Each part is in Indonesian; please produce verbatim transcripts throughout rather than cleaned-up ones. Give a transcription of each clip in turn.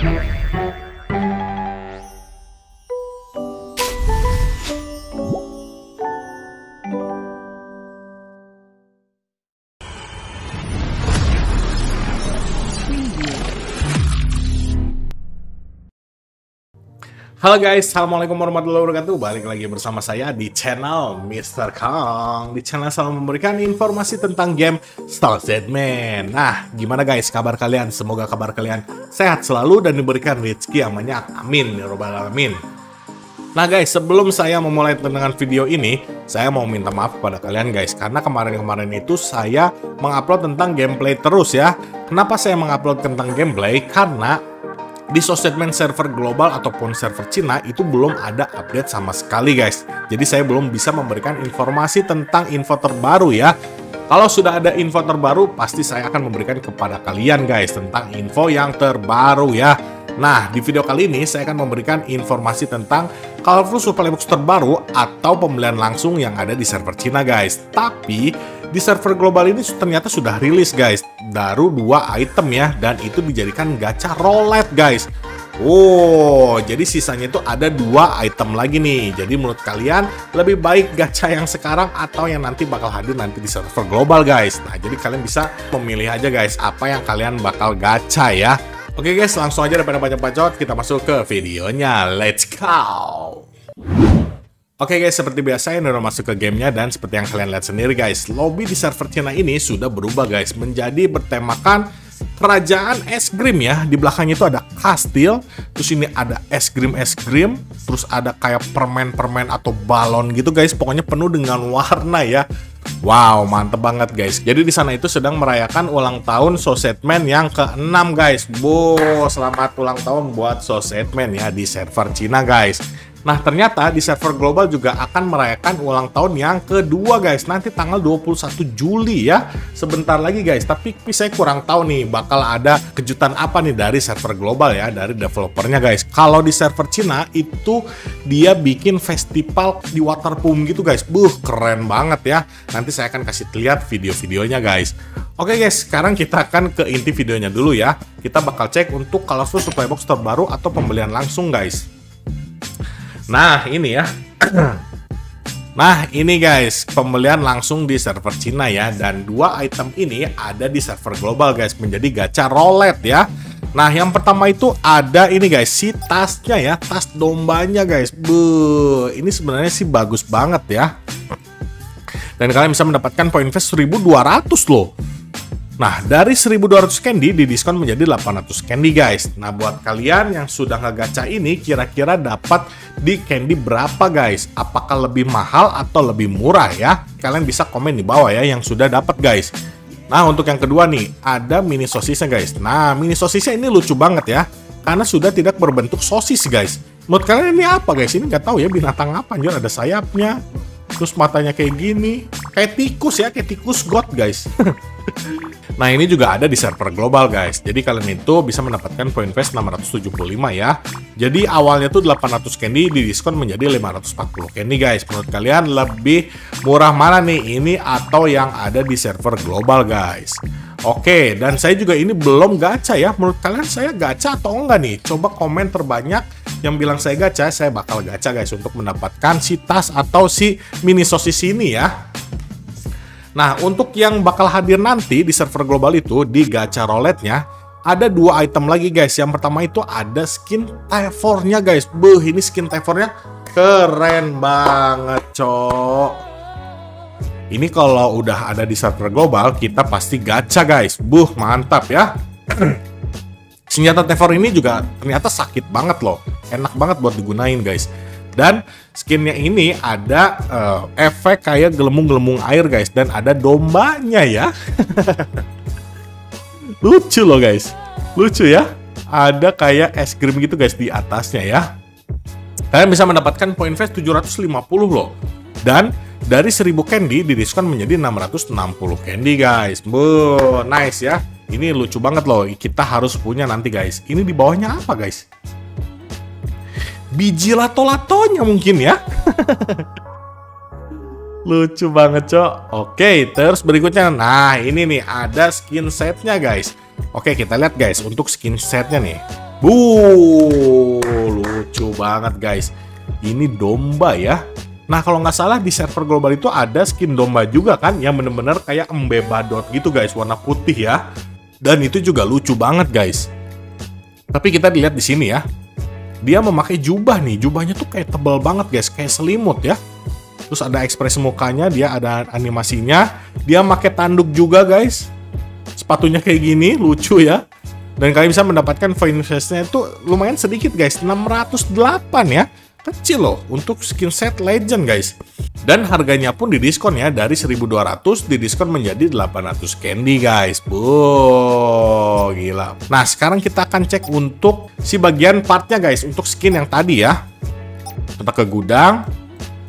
Halo guys, Assalamualaikum warahmatullahi wabarakatuh. Balik lagi bersama saya di channel mister Kong. Di channel selalu memberikan informasi tentang game Star Zetman. Nah, gimana guys kabar kalian? Semoga kabar kalian sehat selalu dan diberikan rezeki yang banyak. Amin ya robbal alamin. Nah guys, sebelum saya memulai dengan video ini, saya mau minta maaf kepada kalian guys, karena kemarin-kemarin itu saya mengupload tentang gameplay terus ya. Kenapa saya mengupload tentang gameplay? Karena di Sosmed server global ataupun server Cina itu belum ada update sama sekali guys. Jadi saya belum bisa memberikan informasi tentang info terbaru ya. Kalau sudah ada info terbaru pasti saya akan memberikan kepada kalian guys tentang info yang terbaru ya. Nah, di video kali ini saya akan memberikan informasi tentang Colorful Supply Box terbaru atau pembelian langsung yang ada di server Cina guys. Tapi di server global ini ternyata sudah rilis guys, baru dua item ya, dan itu dijadikan gacha roulette guys. Oh, jadi sisanya itu ada dua item lagi nih. Jadi menurut kalian lebih baik gacha yang sekarang atau yang nanti bakal hadir nanti di server global guys? Nah, jadi kalian bisa memilih aja guys apa yang kalian bakal gacha ya. Oke guys, langsung aja daripada bacot-bacot kita masuk ke videonya. Let's go! Oke okay guys, seperti biasa ini udah masuk ke gamenya, dan seperti yang kalian lihat sendiri guys, lobby di server Cina ini sudah berubah guys, menjadi bertemakan kerajaan es krim ya. Di belakangnya itu ada kastil, terus ini ada es krim-es krim, terus ada kayak permen-permen atau balon gitu guys, pokoknya penuh dengan warna ya. Wow, mantep banget guys. Jadi di sana itu sedang merayakan ulang tahun Sosetman yang keenam guys. Bo, selamat ulang tahun buat Sosetman ya di server Cina guys. Nah, ternyata di server global juga akan merayakan ulang tahun yang kedua guys. Nanti tanggal dua puluh satu Juli ya. Sebentar lagi guys. Tapi saya kurang tahu nih bakal ada kejutan apa nih dari server global ya, dari developernya guys. Kalau di server Cina itu dia bikin festival di Waterboom gitu guys. Buh, keren banget ya. Nanti saya akan kasih lihat video-videonya guys. Oke guys, sekarang kita akan ke inti videonya dulu ya. Kita bakal cek untuk Colorful Supply Box terbaru atau pembelian langsung guys. Nah, ini ya. Nah, ini guys, pembelian langsung di server Cina ya, dan dua item ini ada di server global guys, menjadi gacha roulette ya. Nah, yang pertama itu ada ini guys, si tasnya ya, tas dombanya guys. Beuh, ini sebenarnya sih bagus banget ya. Dan kalian bisa mendapatkan poin vest seribu dua ratus loh. Nah, dari seribu dua ratus candy didiskon menjadi delapan ratus candy guys. Nah, buat kalian yang sudah ngegacha ini kira-kira dapat di candy berapa guys? Apakah lebih mahal atau lebih murah ya? Kalian bisa komen di bawah ya yang sudah dapat guys. Nah, untuk yang kedua nih, ada mini sosisnya guys. Nah, mini sosisnya ini lucu banget ya, karena sudah tidak berbentuk sosis guys. Menurut kalian ini apa guys? Ini nggak tahu ya binatang apa, anjir, ada sayapnya. Terus matanya kayak gini, kayak tikus ya, kayak tikus god guys. Nah, ini juga ada di server global guys. Jadi kalian itu bisa mendapatkan poin vest enam ratus tujuh puluh lima ya. Jadi awalnya tuh delapan ratus candy didiskon menjadi lima ratus empat puluh candy guys. Menurut kalian lebih murah mana nih, ini atau yang ada di server global guys? Oke, dan saya juga ini belum gacha ya. Menurut kalian saya gacha atau enggak nih? Coba komen terbanyak yang bilang saya gacha, saya bakal gacha guys untuk mendapatkan si tas atau si mini sosis ini ya. Nah, untuk yang bakal hadir nanti di server global itu, di gacha roulette-nya ada dua item lagi guys. Yang pertama itu ada skin Tavor-nya guys. Beuh, ini skin Tavor-nya keren banget cok. Ini kalau udah ada di server global kita pasti gacha guys. Buh, mantap ya. Senjata Tavor ini juga ternyata sakit banget loh, enak banget buat digunain guys. Dan skinnya ini ada uh, efek kayak gelembung-gelembung air guys, dan ada dombanya ya. Lucu loh guys, lucu ya. Ada kayak es krim gitu guys di atasnya ya. Kalian bisa mendapatkan poin vest tujuh ratus lima puluh loh. Dan dari seribu candy didiskon menjadi enam ratus enam puluh candy guys. Beuh, nice ya. Ini lucu banget loh, kita harus punya nanti guys. Ini di bawahnya apa guys? Biji lato-latonya mungkin ya. Lucu banget cok. Oke, terus berikutnya. Nah, ini nih ada skin setnya guys. Oke, kita lihat guys untuk skin setnya nih. Buuuuh, lucu banget guys. Ini domba ya. Nah kalau nggak salah di server global itu ada skin domba juga kan, yang bener-bener kayak embebadot gitu guys, warna putih ya. Dan itu juga lucu banget guys. Tapi kita dilihat di sini ya, dia memakai jubah nih. Jubahnya tuh kayak tebal banget guys, kayak selimut ya. Terus ada ekspresi mukanya, dia ada animasinya. Dia pakai tanduk juga guys. Sepatunya kayak gini, lucu ya. Dan kalian bisa mendapatkan coin chest-nya itu lumayan sedikit guys, enam ratus delapan ya. Kecil loh untuk skin set legend guys. Dan harganya pun didiskon ya, dari seribu dua ratus didiskon menjadi delapan ratus candy guys. Wow, gila. Nah sekarang kita akan cek untuk si bagian partnya guys, untuk skin yang tadi ya. Kita ke gudang.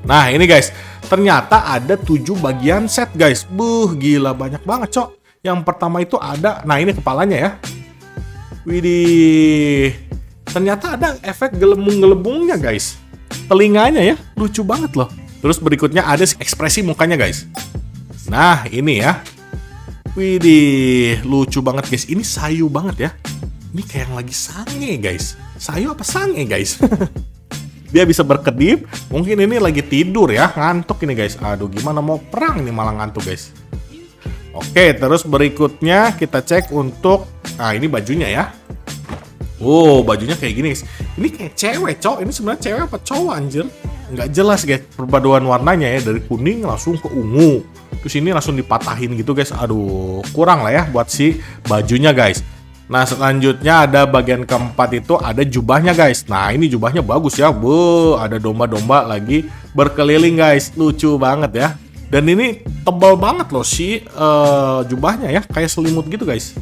Nah ini guys, ternyata ada tujuh bagian set guys. Buh, gila banyak banget cok. Yang pertama itu ada, nah ini kepalanya ya. Widih, ternyata ada efek gelembung-gelembungnya guys. Telinganya ya, lucu banget loh. Terus berikutnya ada ekspresi mukanya guys. Nah ini ya, widih, lucu banget guys. Ini sayu banget ya. Ini kayak yang lagi sange guys. Sayu apa sange guys? Dia bisa berkedip. Mungkin ini lagi tidur ya, ngantuk ini guys. Aduh, gimana mau perang ini malah ngantuk guys. Oke, terus berikutnya kita cek untuk, nah ini bajunya ya. Wow, bajunya kayak gini guys. Ini kayak cewek cowok, ini sebenarnya cewek apa cowok anjir? Nggak jelas guys, perpaduan warnanya ya, dari kuning langsung ke ungu. Terus ini langsung dipatahin gitu guys, aduh kurang lah ya buat si bajunya guys. Nah selanjutnya ada bagian keempat itu ada jubahnya guys. Nah ini jubahnya bagus ya, wow, ada domba-domba lagi berkeliling guys, lucu banget ya. Dan ini tebal banget loh si uh, jubahnya ya, kayak selimut gitu guys.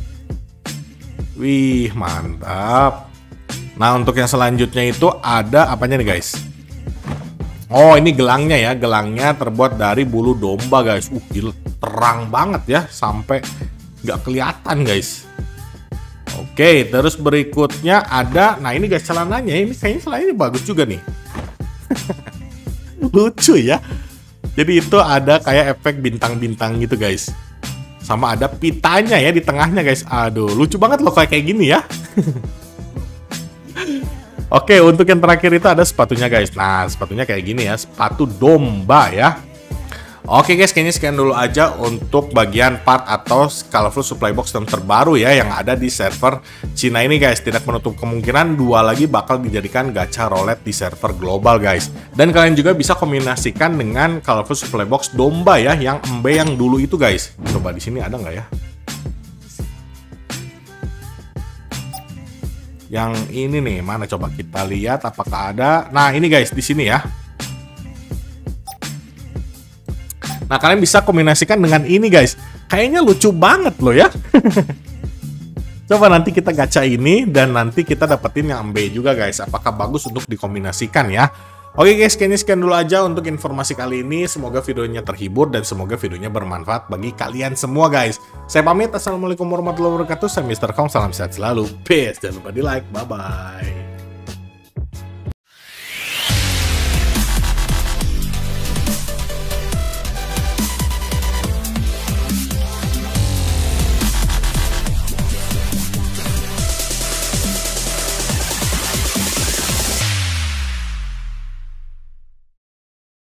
Wih, mantap. Nah untuk yang selanjutnya itu ada apanya nih guys? Oh ini gelangnya ya, gelangnya terbuat dari bulu domba guys. Uh, gila, terang banget ya, sampai nggak kelihatan guys. Oke, terus berikutnya ada, nah ini guys celananya, ini kayaknya celananya bagus juga nih. Lucu ya. Jadi itu ada kayak efek bintang-bintang gitu guys. Sama ada pitanya ya di tengahnya guys. Aduh, lucu banget loh kayak kayak gini ya. Oke, untuk yang terakhir itu ada sepatunya guys. Nah, sepatunya kayak gini ya. Sepatu domba ya. Oke guys, kayaknya sekian dulu aja untuk bagian part atau colorful supply box yang terbaru ya, yang ada di server Cina ini guys. Tidak menutup kemungkinan dua lagi bakal dijadikan gacha roulette di server global guys. Dan kalian juga bisa kombinasikan dengan colorful supply box domba ya, yang embe yang dulu itu guys. Coba di sini ada nggak ya? Yang ini nih, mana coba kita lihat apakah ada. Nah ini guys, di sini ya. Nah kalian bisa kombinasikan dengan ini guys. Kayaknya lucu banget loh ya. Coba nanti kita gacha ini, dan nanti kita dapetin yang embe juga guys. Apakah bagus untuk dikombinasikan ya. Oke guys, kayaknya sekian dulu aja untuk informasi kali ini. Semoga videonya terhibur dan semoga videonya bermanfaat bagi kalian semua guys. Saya pamit, assalamualaikum warahmatullahi wabarakatuh. Saya mister Kong, salam sehat selalu. Peace, jangan lupa di like, bye bye.